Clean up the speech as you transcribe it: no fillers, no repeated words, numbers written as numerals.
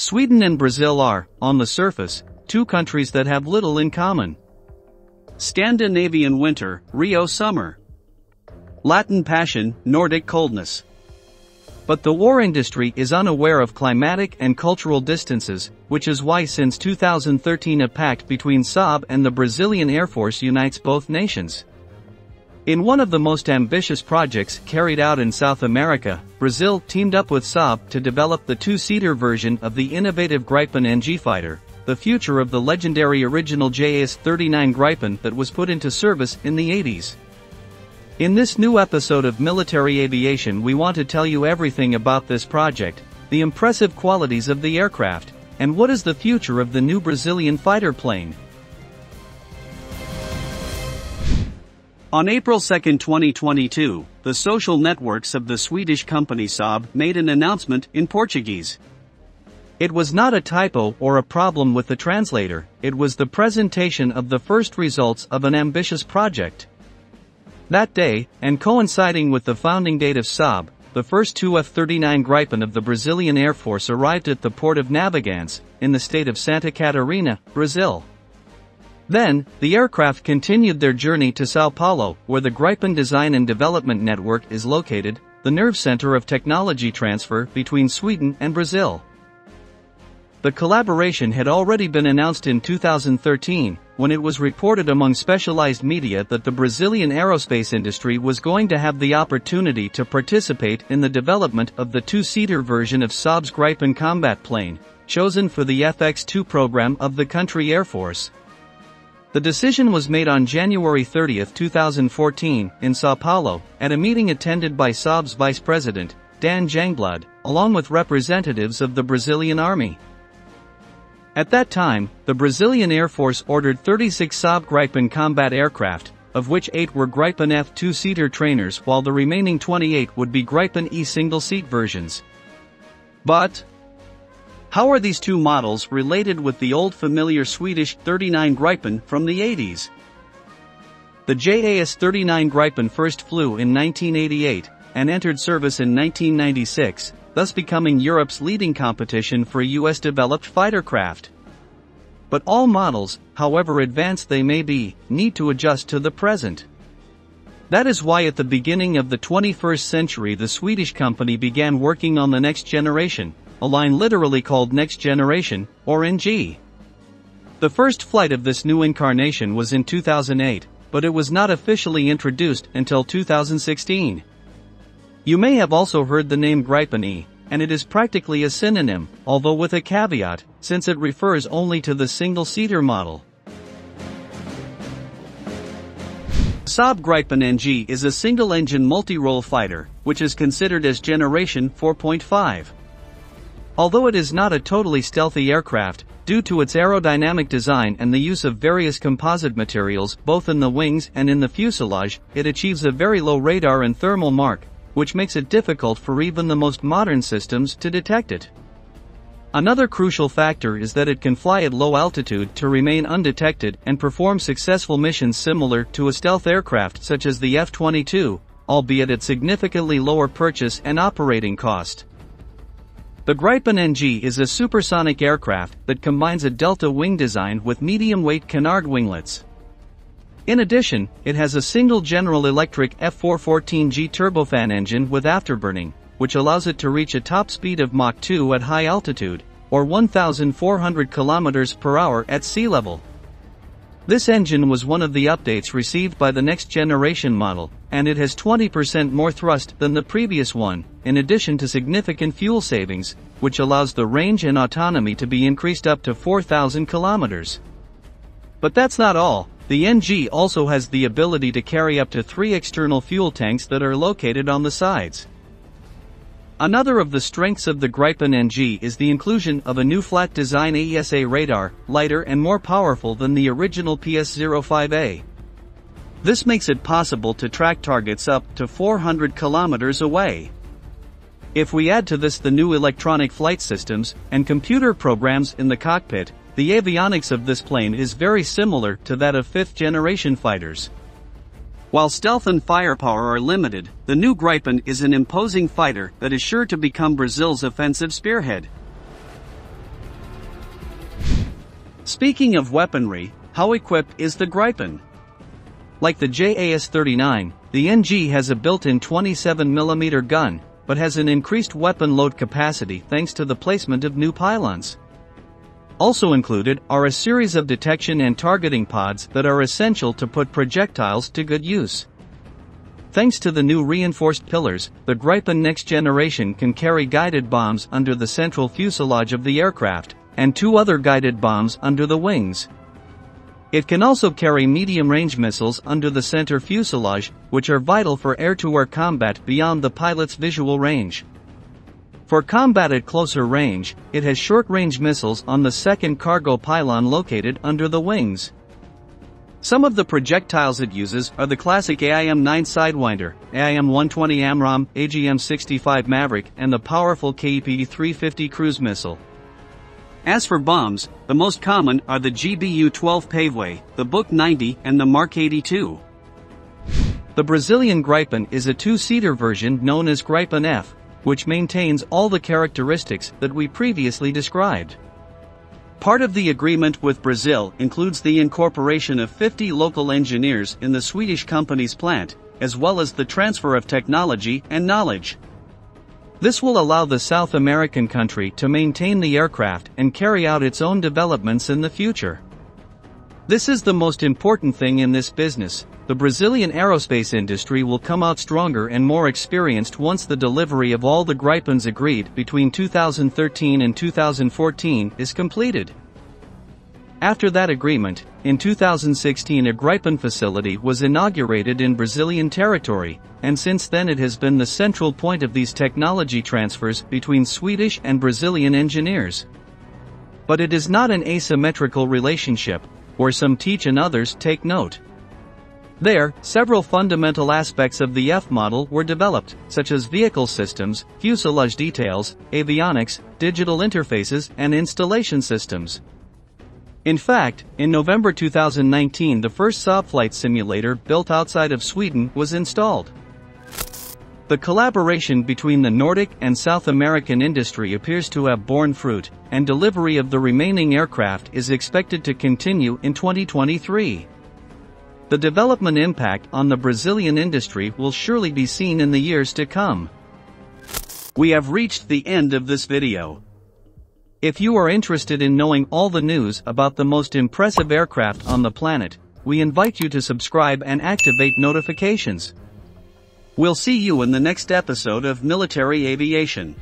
Sweden and Brazil are, on the surface, two countries that have little in common. Scandinavian winter, Rio summer. Latin passion, Nordic coldness. But the war industry is unaware of climatic and cultural distances, which is why since 2013 a pact between Saab and the Brazilian Air Force unites both nations. In one of the most ambitious projects carried out in South America, Brazil teamed up with Saab to develop the two-seater version of the innovative Gripen NG fighter, the future of the legendary original JAS-39 Gripen that was put into service in the 80s. In this new episode of Military Aviation we want to tell you everything about this project, the impressive qualities of the aircraft, and what is the future of the new Brazilian fighter plane. On April 2, 2022, the social networks of the Swedish company Saab made an announcement in Portuguese. It was not a typo or a problem with the translator, it was the presentation of the first results of an ambitious project. That day, and coinciding with the founding date of Saab, the first two F-39 Gripen of the Brazilian Air Force arrived at the port of Navegantes, in the state of Santa Catarina, Brazil. Then, the aircraft continued their journey to Sao Paulo, where the Gripen Design and Development Network is located, the nerve center of technology transfer between Sweden and Brazil. The collaboration had already been announced in 2013, when it was reported among specialized media that the Brazilian aerospace industry was going to have the opportunity to participate in the development of the two-seater version of Saab's Gripen combat plane, chosen for the FX-2 program of the country Air Force. The decision was made on January 30, 2014, in São Paulo, at a meeting attended by Saab's Vice President, Dan Jangblad, along with representatives of the Brazilian Army. At that time, the Brazilian Air Force ordered 36 Saab Gripen combat aircraft, of which 8 were Gripen F two-seater trainers while the remaining 28 would be Gripen E single-seat versions. But how are these two models related with the old familiar Swedish 39 Gripen from the 80s? The JAS-39 Gripen first flew in 1988 and entered service in 1996, thus becoming Europe's leading competition for US-developed fighter craft. But all models, however advanced they may be, need to adjust to the present. That is why at the beginning of the 21st century the Swedish company began working on the next generation, a line literally called Next Generation, or NG. The first flight of this new incarnation was in 2008, but it was not officially introduced until 2016. You may have also heard the name Gripen E, and it is practically a synonym, although with a caveat, since it refers only to the single-seater model. Saab Gripen NG is a single-engine multi-role fighter, which is considered as Generation 4.5. Although it is not a totally stealthy aircraft, due to its aerodynamic design and the use of various composite materials both in the wings and in the fuselage, it achieves a very low radar and thermal mark, which makes it difficult for even the most modern systems to detect it. Another crucial factor is that it can fly at low altitude to remain undetected and perform successful missions similar to a stealth aircraft such as the F-22, albeit at significantly lower purchase and operating cost. The Gripen NG is a supersonic aircraft that combines a delta wing design with medium-weight canard winglets. In addition, it has a single General Electric F414G turbofan engine with afterburning, which allows it to reach a top speed of Mach 2 at high altitude, or 1,400 km per hour at sea level. This engine was one of the updates received by the next generation model, and it has 20% more thrust than the previous one, in addition to significant fuel savings, which allows the range and autonomy to be increased up to 4,000 km. But that's not all. The NG also has the ability to carry up to 3 external fuel tanks that are located on the sides. Another of the strengths of the Gripen NG is the inclusion of a new flat-design AESA radar, lighter and more powerful than the original PS-05A. This makes it possible to track targets up to 400 kilometers away. If we add to this the new electronic flight systems and computer programs in the cockpit, the avionics of this plane is very similar to that of fifth-generation fighters. While stealth and firepower are limited, the new Gripen is an imposing fighter that is sure to become Brazil's offensive spearhead. Speaking of weaponry, how equipped is the Gripen? Like the JAS-39, the NG has a built-in 27mm gun, but has an increased weapon load capacity thanks to the placement of new pylons. Also included are a series of detection and targeting pods that are essential to put projectiles to good use. Thanks to the new reinforced pillars, the Gripen next generation can carry guided bombs under the central fuselage of the aircraft, and two other guided bombs under the wings. It can also carry medium-range missiles under the center fuselage, which are vital for air-to-air combat beyond the pilot's visual range. For combat at closer range, it has short-range missiles on the second cargo pylon located under the wings. Some of the projectiles it uses are the classic AIM-9 Sidewinder, AIM-120 AMRAAM, AGM-65 Maverick, and the powerful KEP-350 cruise missile. As for bombs, the most common are the GBU-12 Paveway, the Buk-90 and the Mark 82. The Brazilian Gripen is a two-seater version known as Gripen F, which maintains all the characteristics that we previously described. Part of the agreement with Brazil includes the incorporation of 50 local engineers in the Swedish company's plant, as well as the transfer of technology and knowledge. This will allow the South American country to maintain the aircraft and carry out its own developments in the future. This is the most important thing in this business. The Brazilian aerospace industry will come out stronger and more experienced once the delivery of all the Gripens agreed between 2013 and 2014 is completed. After that agreement, in 2016 a Gripen facility was inaugurated in Brazilian territory, and since then it has been the central point of these technology transfers between Swedish and Brazilian engineers. But it is not an asymmetrical relationship, where some teach and others take note. There, several fundamental aspects of the F model were developed, such as vehicle systems, fuselage details, avionics, digital interfaces, and installation systems. In fact, in November 2019 the first Saab flight simulator built outside of Sweden was installed. The collaboration between the Nordic and South American industry appears to have borne fruit, and delivery of the remaining aircraft is expected to continue in 2023. The development impact on the Brazilian industry will surely be seen in the years to come. We have reached the end of this video. If you are interested in knowing all the news about the most impressive aircraft on the planet, we invite you to subscribe and activate notifications. We'll see you in the next episode of Military Aviation.